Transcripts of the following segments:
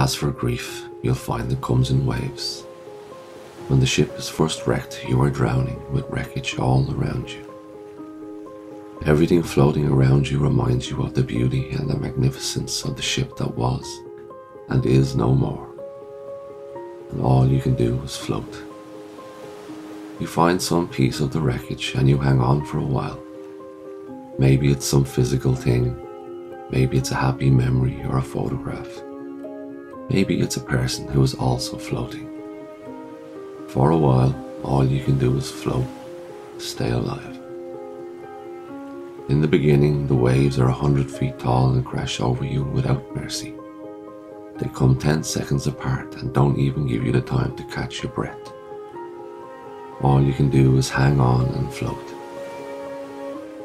As for grief, you'll find it comes in waves. When the ship is first wrecked, you are drowning with wreckage all around you. Everything floating around you reminds you of the beauty and the magnificence of the ship that was and is no more. And all you can do is float. You find some piece of the wreckage and you hang on for a while. Maybe it's some physical thing, maybe it's a happy memory or a photograph. Maybe it's a person who is also floating. For a while, all you can do is float, stay alive. In the beginning, the waves are 100 feet tall and crash over you without mercy. They come 10 seconds apart and don't even give you the time to catch your breath. All you can do is hang on and float.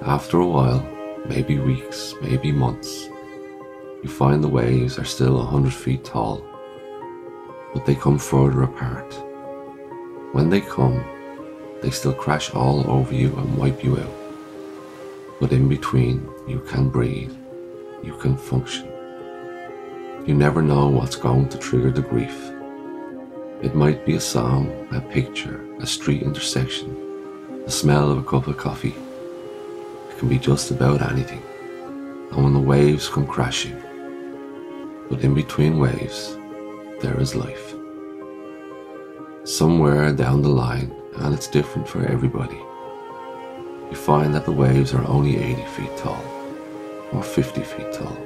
After a while, maybe weeks, maybe months, you find the waves are still 100 feet tall, but they come further apart. When they come, they still crash all over you and wipe you out. But in between, you can breathe, you can function. You never know what's going to trigger the grief. It might be a song, a picture, a street intersection, the smell of a cup of coffee. It can be just about anything. And when the waves come crashing, but in between waves, there is life. Somewhere down the line, and it's different for everybody, you find that the waves are only 80 feet tall, or 50 feet tall.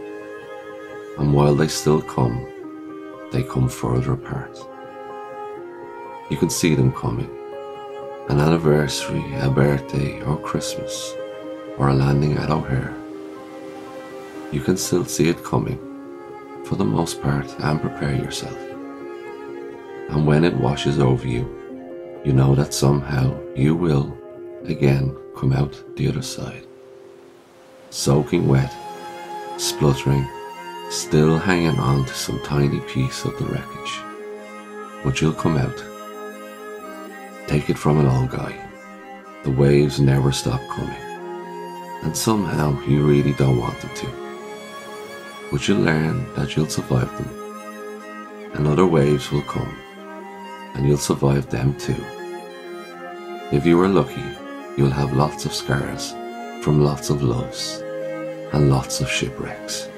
And while they still come, they come further apart. You can see them coming. An anniversary, a birthday, or Christmas, or a landing at O'Hare. You can still see it coming, for the most part, and prepare yourself. And when it washes over you, you know that somehow you will, again, come out the other side. Soaking wet, spluttering, still hanging on to some tiny piece of the wreckage. But you'll come out. Take it from an old guy. The waves never stop coming. And somehow you really don't want them to. But you'll learn that you'll survive them. And other waves will come. And you'll survive them too. If you are lucky, you'll have lots of scars from lots of loves and lots of shipwrecks.